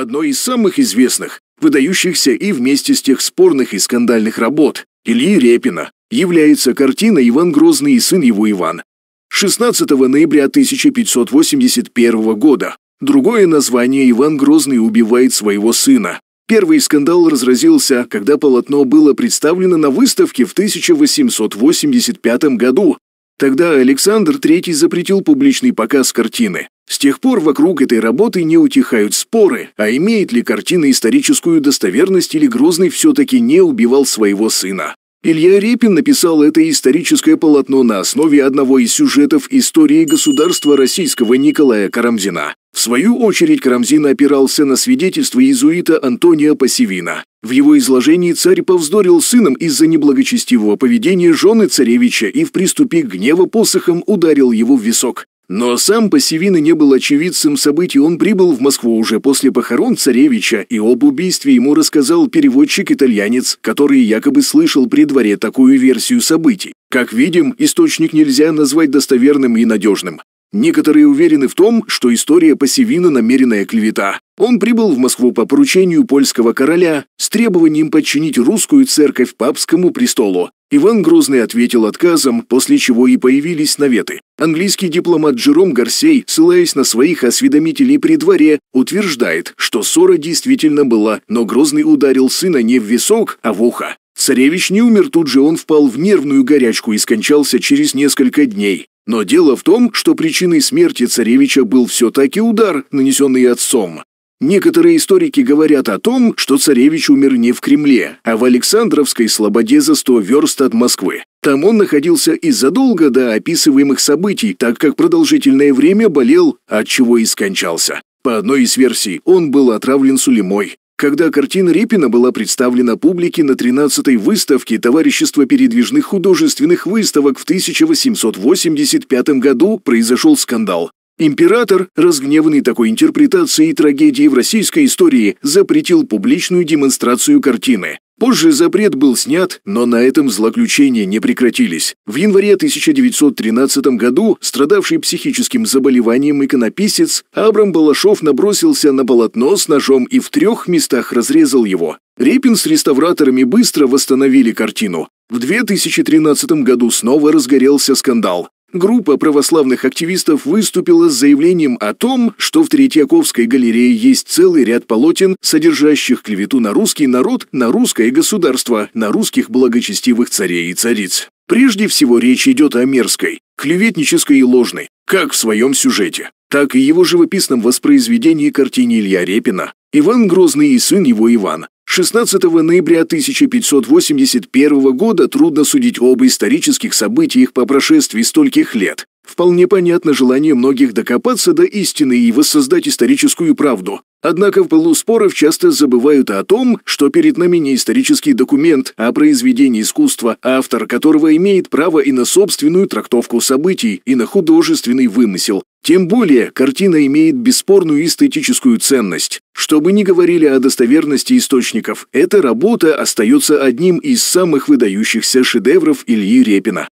одной из самых известных, выдающихся и вместе с тех спорных и скандальных работ Ильи Репина является картина «Иван Грозный и сын его Иван» 16 ноября 1581 года. Другое название — «Иван Грозный убивает своего сына». Первый скандал разразился, когда полотно было представлено на выставке в 1885 году. Тогда Александр III запретил публичный показ картины. С тех пор вокруг этой работы не утихают споры, а имеет ли картина историческую достоверность или Грозный все-таки не убивал своего сына. Илья Репин написал это историческое полотно на основе одного из сюжетов истории государства российского Николая Карамзина. В свою очередь Карамзин опирался на свидетельство иезуита Антонио Поссевино. В его изложении царь повздорил с сыном из-за неблагочестивого поведения жены царевича и в приступе гнева посохом ударил его в висок. Но сам Поссевино не был очевидцем событий, он прибыл в Москву уже после похорон царевича, и об убийстве ему рассказал переводчик-итальянец, который якобы слышал при дворе такую версию событий. Как видим, источник нельзя назвать достоверным и надежным. Некоторые уверены в том, что история Поссевино – намеренная клевета. Он прибыл в Москву по поручению польского короля с требованием подчинить русскую церковь папскому престолу. Иван Грозный ответил отказом, после чего и появились наветы. Английский дипломат Джером Гарсей, ссылаясь на своих осведомителей при дворе, утверждает, что ссора действительно была, но Грозный ударил сына не в висок, а в ухо. Царевич не умер тут же, он впал в нервную горячку и скончался через несколько дней. Но дело в том, что причиной смерти царевича был все-таки удар, нанесенный отцом. Некоторые историки говорят о том, что царевич умер не в Кремле, а в Александровской слободе за 100 верст от Москвы. Там он находился и задолго до описываемых событий, так как продолжительное время болел, отчего и скончался. По одной из версий, он был отравлен сулемой. Когда картина Репина была представлена публике на 13-й выставке Товарищества передвижных художественных выставок в 1885 году, произошел скандал. Император, разгневанный такой интерпретацией трагедии в российской истории, запретил публичную демонстрацию картины. Позже запрет был снят, но на этом злоключения не прекратились. В январе 1913 году страдавший психическим заболеванием иконописец Абрам Балашов набросился на полотно с ножом и в 3 местах разрезал его. Репин с реставраторами быстро восстановили картину. В 2013 году снова разгорелся скандал. Группа православных активистов выступила с заявлением о том, что в Третьяковской галерее есть целый ряд полотен, содержащих клевету на русский народ, на русское государство, на русских благочестивых царей и цариц. Прежде всего речь идет о мерзкой, клеветнической и ложной, как в своем сюжете, так и его живописном воспроизведении картине Ильи Репина «Иван Грозный и сын его Иван». 16 ноября 1581 года трудно судить об исторических событиях по прошествии стольких лет. Вполне понятно желание многих докопаться до истины и воссоздать историческую правду. Однако в пылу споров часто забывают о том, что перед нами не исторический документ, а произведение искусства, автор которого имеет право и на собственную трактовку событий, и на художественный вымысел. Тем более, картина имеет бесспорную эстетическую ценность. Чтобы не говорили о достоверности источников, эта работа остается одним из самых выдающихся шедевров Ильи Репина.